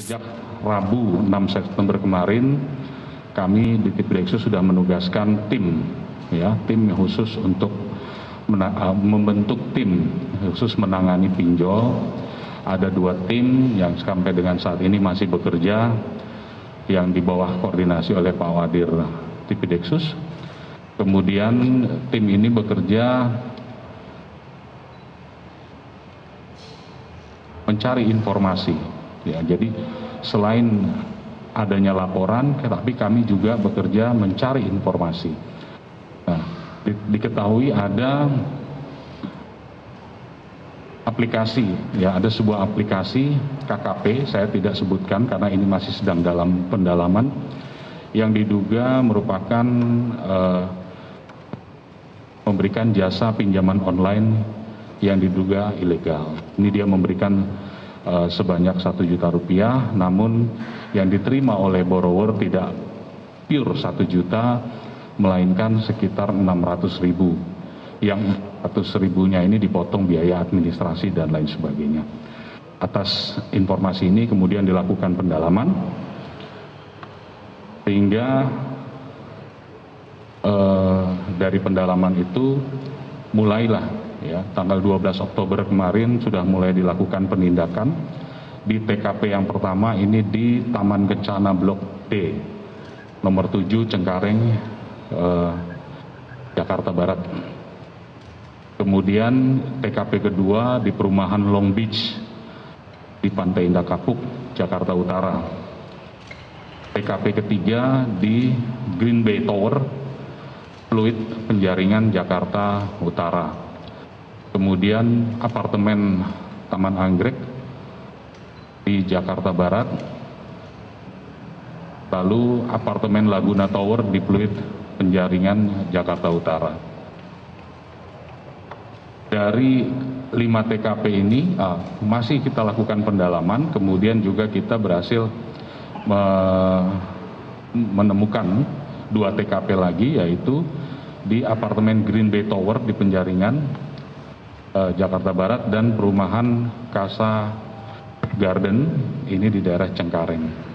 Sejak Rabu 6 September kemarin, kami di Tipideksus sudah menugaskan tim, tim khusus untuk membentuk tim khusus menangani pinjol. Ada 2 tim yang sampai dengan saat ini masih bekerja, yang di bawah koordinasi oleh Pak Wadir Tipideksus. Kemudian tim ini bekerja mencari informasi. Jadi selain adanya laporan, tapi kami juga bekerja mencari informasi. Nah, diketahui ada aplikasi, ada sebuah aplikasi KKP, saya tidak sebutkan karena ini masih sedang dalam pendalaman, yang diduga merupakan memberikan jasa pinjaman online yang diduga ilegal. Ini dia memberikan sebanyak Rp1 juta, namun yang diterima oleh borrower tidak pure 1 juta, melainkan sekitar 600.000. Yang 100.000-nya ini dipotong biaya administrasi dan lain sebagainya. Atas informasi ini kemudian dilakukan pendalaman sehingga dari pendalaman itu mulailah tanggal 12 Oktober kemarin sudah mulai dilakukan penindakan di TKP yang pertama ini di Taman Kencana Blok D nomor 7 Cengkareng, Jakarta Barat. Kemudian TKP kedua di perumahan Long Beach di Pantai Indah Kapuk, Jakarta Utara. TKP ketiga di Green Bay Tower, Pluit, Penjaringan, Jakarta Utara. Kemudian apartemen Taman Anggrek di Jakarta Barat. Lalu apartemen Laguna Tower di Pluit, Penjaringan, Jakarta Utara. Dari 5 TKP ini masih kita lakukan pendalaman, kemudian juga kita berhasil menemukan 2 TKP lagi, yaitu di apartemen Green Bay Tower di Penjaringan, Jakarta Barat, dan perumahan Casa Garden ini di daerah Cengkareng.